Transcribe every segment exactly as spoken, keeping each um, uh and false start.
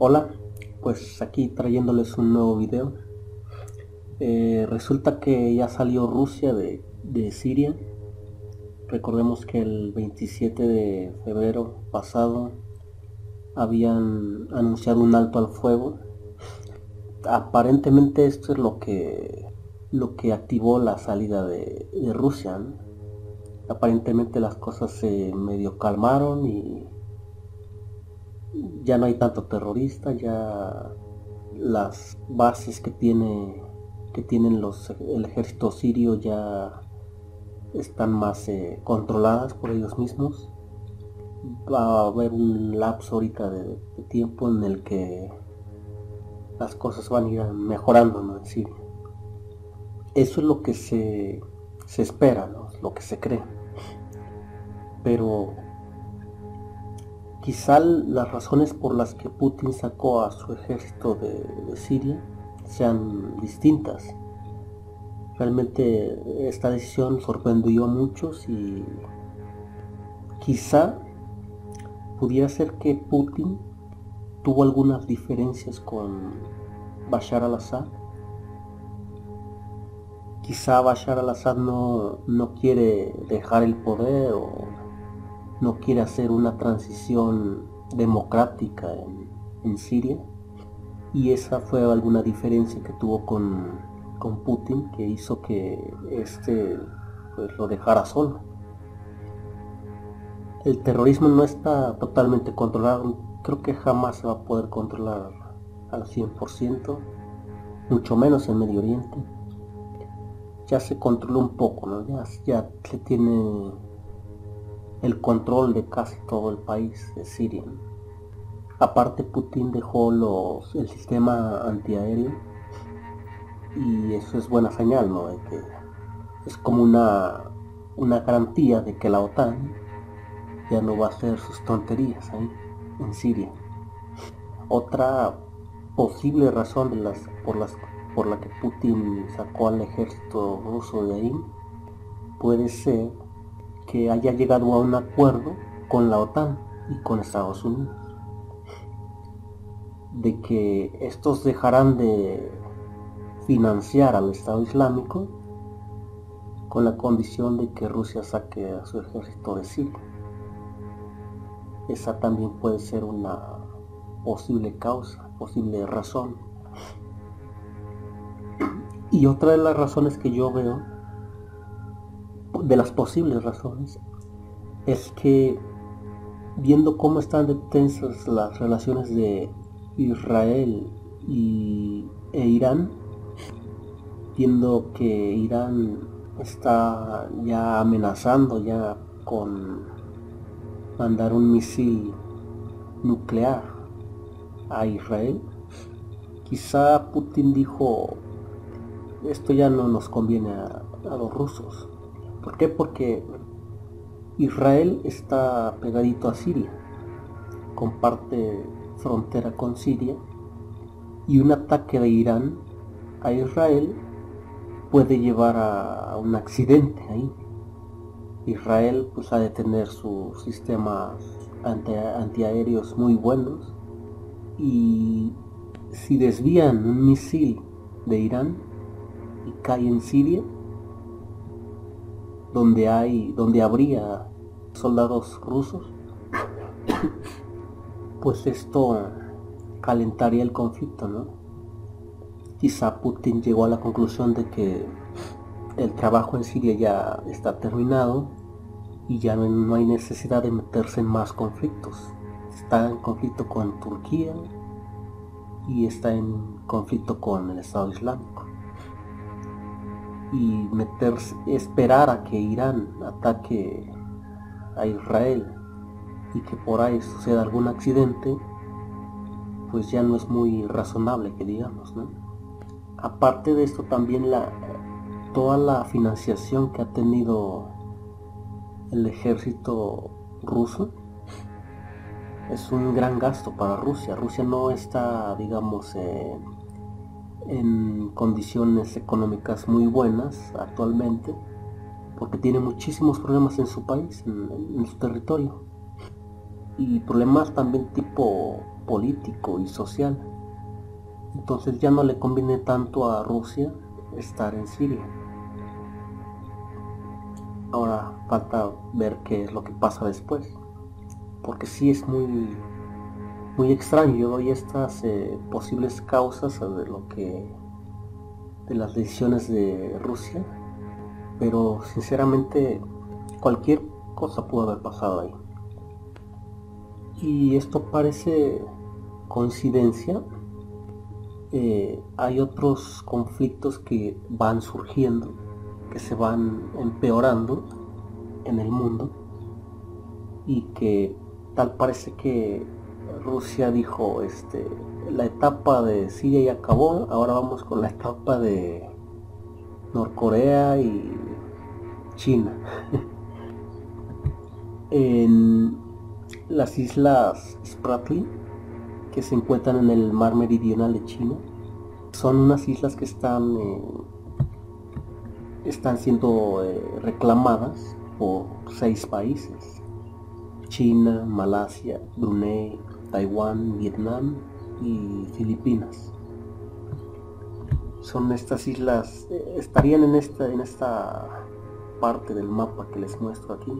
Hola, pues aquí trayéndoles un nuevo video. Eh, resulta que ya salió Rusia de, de Siria. Recordemos que el veintisiete de febrero pasado habían anunciado un alto al fuego. Aparentemente esto es lo que, lo que activó la salida de, de Rusia, ¿no? Aparentemente las cosas se medio calmaron y ya no hay tanto terrorista, ya las bases que tiene que tienen los el ejército sirio ya están más eh, controladas por ellos mismos. Va a haber un lapso ahorita de, de tiempo en el que las cosas van a ir mejorando, ¿no? En Siria. Eso es lo que se, se espera, ¿no? Lo que se cree. Pero quizá las razones por las que Putin sacó a su ejército de, de Siria sean distintas. Realmente esta decisión sorprendió a muchos y quizá pudiera ser que Putin tuvo algunas diferencias con Bashar al-Assad. Quizá Bashar al-Assad no, no quiere dejar el poder o no quiere hacer una transición democrática en, en Siria, y esa fue alguna diferencia que tuvo con, con Putin, que hizo que este pues, lo dejara solo. El terrorismo no está totalmente controlado, creo que jamás se va a poder controlar al cien por ciento, mucho menos en Medio Oriente. Ya se controló un poco, ¿no? ya, ya se tiene el control de casi todo el país de Siria. Aparte, Putin dejó los, el sistema antiaéreo, y eso es buena señal, ¿no? De que es como una, una garantía de que la OTAN ya no va a hacer sus tonterías ahí en Siria. Otra posible razón de las, por, las, por la que Putin sacó al ejército ruso de ahí puede ser que haya llegado a un acuerdo con la OTAN y con Estados Unidos, de que estos dejarán de financiar al Estado Islámico con la condición de que Rusia saque a su ejército de Siria. Esa también puede ser una posible causa, posible razón. Y otra de las razones que yo veo, de las posibles razones, es que viendo cómo están de tensas las relaciones de Israel y, e Irán, viendo que Irán está ya amenazando ya con mandar un misil nuclear a Israel, quizá Putin dijo, esto ya no nos conviene a, a los rusos. ¿Por qué? Porque Israel está pegadito a Siria, comparte frontera con Siria, y un ataque de Irán a Israel puede llevar a un accidente ahí. Israel pues ha de tener sus sistemas anti antiaéreos muy buenos, y si desvían un misil de Irán y cae en Siria, donde hay donde habría soldados rusos, pues esto calentaría el conflicto, ¿no? Quizá Putin llegó a la conclusión de que el trabajo en Siria ya está terminado y ya no hay necesidad de meterse en más conflictos. Está en conflicto con Turquía y está en conflicto con el Estado Islámico, y meterse, esperar a que Irán ataque a Israel y que por ahí suceda algún accidente, pues ya no es muy razonable que digamos, ¿no? Aparte de esto, también la, toda la financiación que ha tenido el ejército ruso es un gran gasto para Rusia. Rusia no está, digamos, eh, en condiciones económicas muy buenas actualmente, porque tiene muchísimos problemas en su país, en, en su territorio, y problemas también tipo político y social. Entonces ya no le conviene tanto a Rusia estar en Siria. Ahora falta ver qué es lo que pasa después, porque sí es muy, muy extraño. Yo doy estas eh, posibles causas de lo que, de las decisiones de Rusia, pero sinceramente cualquier cosa pudo haber pasado ahí. Y esto parece coincidencia. Eh, hay otros conflictos que van surgiendo, que se van empeorando en el mundo, y que tal parece que Rusia dijo, este, la etapa de Siria ya acabó, ahora vamos con la etapa de Norcorea y China. En las islas Spratly, que se encuentran en el mar meridional de China, son unas islas que están eh, están siendo eh, reclamadas por seis países: China, Malasia, Brunei, Taiwán, Vietnam y Filipinas. Son estas islas, eh, estarían en esta, en esta parte del mapa que les muestro aquí,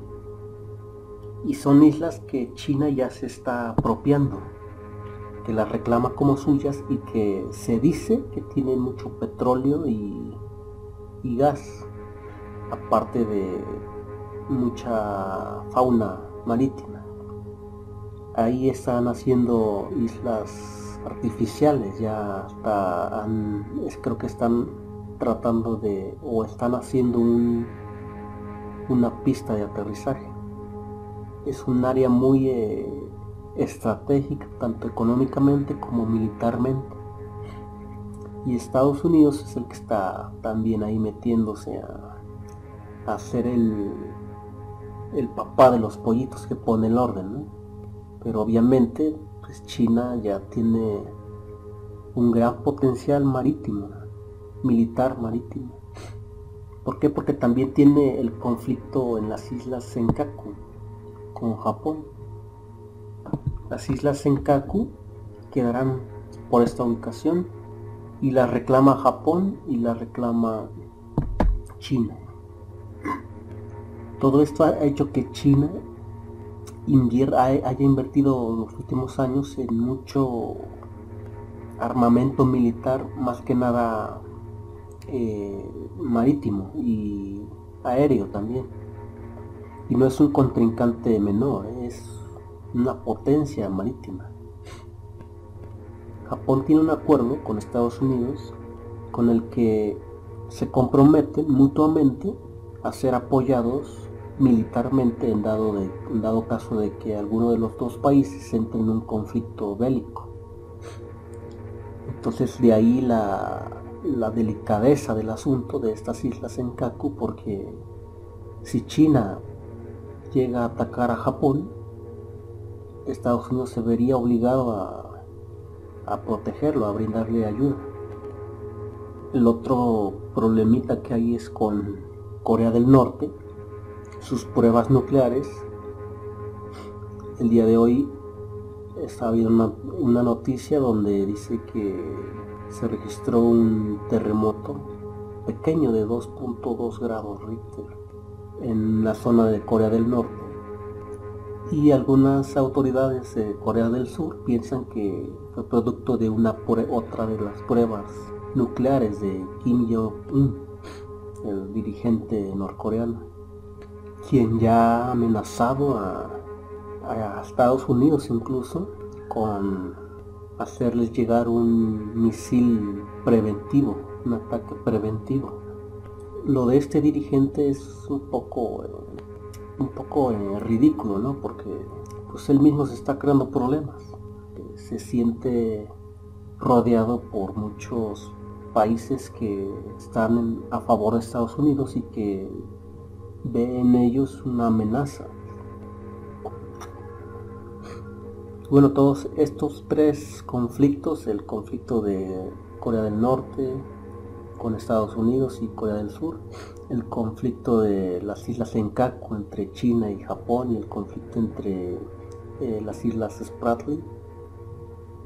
y son islas que China ya se está apropiando, que las reclama como suyas y que se dice que tienen mucho petróleo y, y gas, aparte de mucha fauna marítima. Ahí están haciendo islas artificiales, ya hasta han, creo que están tratando de, o están haciendo un, una pista de aterrizaje. Es un área muy eh, estratégica, tanto económicamente como militarmente, y Estados Unidos es el que está también ahí metiéndose a, a ser el, el papá de los pollitos que pone el orden, ¿no? Pero obviamente pues China ya tiene un gran potencial marítimo, militar marítimo. ¿Por qué? Porque también tiene el conflicto en las islas Senkaku con Japón. Las islas Senkaku quedarán por esta ubicación, y las reclama Japón y las reclama China. Todo esto ha hecho que China haya invertido en los últimos años en mucho armamento militar, más que nada eh, marítimo y aéreo también. Y no es un contrincante menor, es una potencia marítima. Japón tiene un acuerdo con Estados Unidos con el que se comprometen mutuamente a ser apoyados militarmente en dado, de, en dado caso de que alguno de los dos países entre en un conflicto bélico. Entonces de ahí la, la delicadeza del asunto de estas islas en Senkaku, porque si China llega a atacar a Japón, Estados Unidos se vería obligado a, a protegerlo, a brindarle ayuda. El otro problemita que hay es con Corea del Norte, sus pruebas nucleares. El día de hoy está habiendo una, una noticia donde dice que se registró un terremoto pequeño de dos punto dos grados Richter en la zona de Corea del Norte. Y algunas autoridades de Corea del Sur piensan que fue producto de una otra de las pruebas nucleares de Kim Jong-un, el dirigente norcoreano, quien ya ha amenazado a, a Estados Unidos incluso con hacerles llegar un misil preventivo, un ataque preventivo. Lo de este dirigente es un poco... Eh, un poco eh, ridículo, ¿no? Porque pues él mismo se está creando problemas. Se siente rodeado por muchos países que están en, a favor de Estados Unidos, y que ve en ellos una amenaza. Bueno, todos estos tres conflictos, el conflicto de Corea del Norte con Estados Unidos y Corea del Sur, el conflicto de las islas Senkaku entre China y Japón, y el conflicto entre eh, las islas Spratly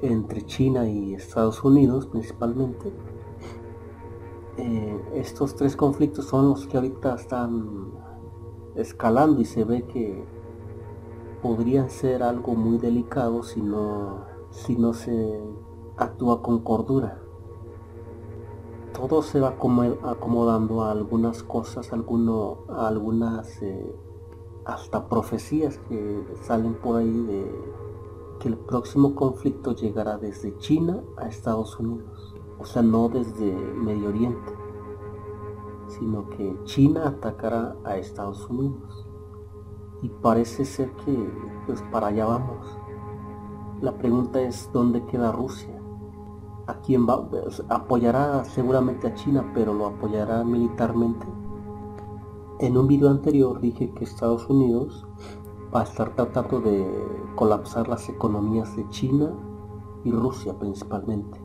entre China y Estados Unidos principalmente. Eh, estos tres conflictos son los que ahorita están escalando y se ve que podrían ser algo muy delicado si no, si no se actúa con cordura. Todo se va acomodando a algunas cosas, alguno, a algunas eh, hasta profecías que salen por ahí de que el próximo conflicto llegará desde China a Estados Unidos. O sea, no desde Medio Oriente, sino que China atacará a Estados Unidos. Y parece ser que pues para allá vamos. La pregunta es, ¿dónde queda Rusia? ¿A quién va? Apoyará seguramente a China, pero lo apoyará militarmente. En un video anterior dije que Estados Unidos va a estar tratando de colapsar las economías de China y Rusia principalmente,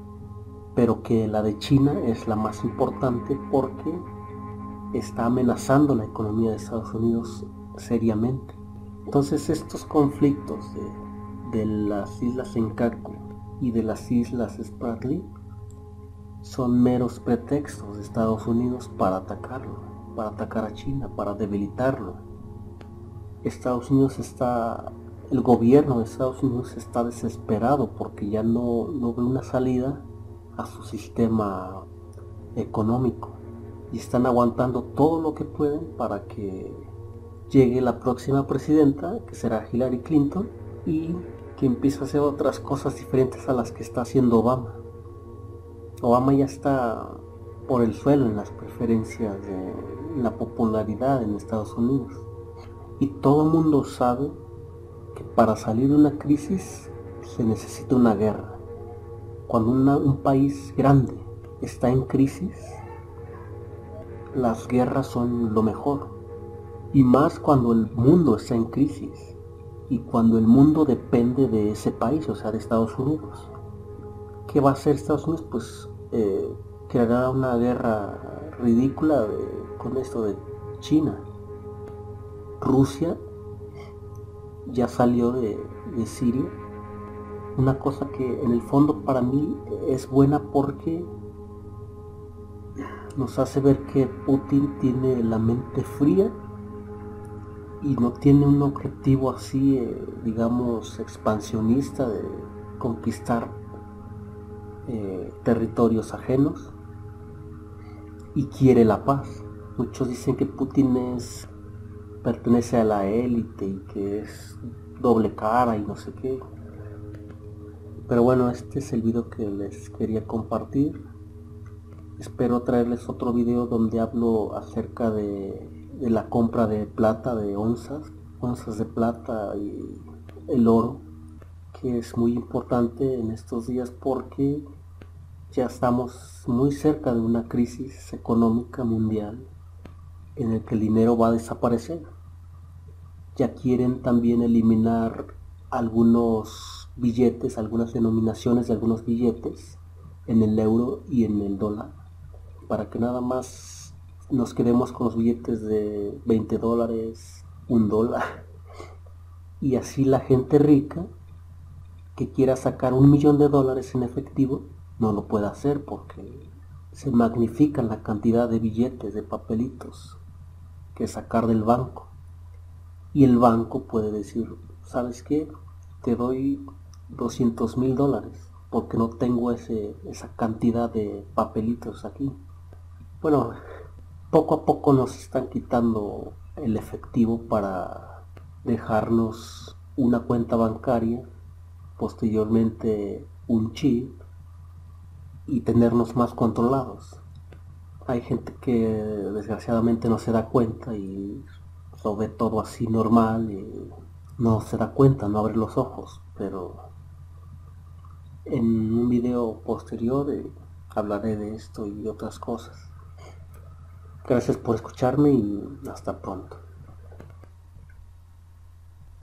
pero que la de China es la más importante porque está amenazando la economía de Estados Unidos seriamente. Entonces estos conflictos de, de las islas Senkaku y de las islas Spratly son meros pretextos de Estados Unidos para atacarlo, para atacar a China, para debilitarlo. Estados Unidos está, el gobierno de Estados Unidos está desesperado porque ya no, no ve una salida a su sistema económico y están aguantando todo lo que pueden para que llegue la próxima presidenta, que será Hillary Clinton, y que empiece a hacer otras cosas diferentes a las que está haciendo Obama. Obama ya está por el suelo en las preferencias de la popularidad en Estados Unidos. Y todo el mundo sabe que para salir de una crisis se necesita una guerra. Cuando una, un país grande está en crisis, las guerras son lo mejor. Y más cuando el mundo está en crisis. Y cuando el mundo depende de ese país, o sea, de Estados Unidos. ¿Qué va a hacer Estados Unidos? Pues eh, creará una guerra ridícula de, con esto de China. Rusia ya salió de, de Siria. Una cosa que en el fondo para mí es buena porque nos hace ver que Putin tiene la mente fría y no tiene un objetivo así, eh, digamos, expansionista de conquistar eh, territorios ajenos, y quiere la paz. Muchos dicen que Putin es, pertenece a la élite y que es doble cara y no sé qué. Pero bueno, este es el video que les quería compartir. Espero traerles otro video donde hablo acerca de de la compra de plata, de onzas, onzas de plata y el oro, que es muy importante en estos días porque ya estamos muy cerca de una crisis económica mundial en el que el dinero va a desaparecer. Ya quieren también eliminar algunos billetes, algunas denominaciones de algunos billetes en el euro y en el dólar, para que nada más nos quedemos con los billetes de veinte dólares, un dólar, y así la gente rica que quiera sacar un millón de dólares en efectivo no lo puede hacer porque se magnifican la cantidad de billetes, de papelitos que sacar del banco, y el banco puede decir, ¿sabes qué? Te doy doscientos mil dólares porque no tengo ese, esa cantidad de papelitos aquí. Bueno, poco a poco nos están quitando el efectivo para dejarnos una cuenta bancaria, posteriormente un chip, y tenernos más controlados. Hay gente que desgraciadamente no se da cuenta y lo ve todo así normal y no se da cuenta, no abre los ojos, pero en un video posterior eh, hablaré de esto y de otras cosas. Gracias por escucharme y hasta pronto.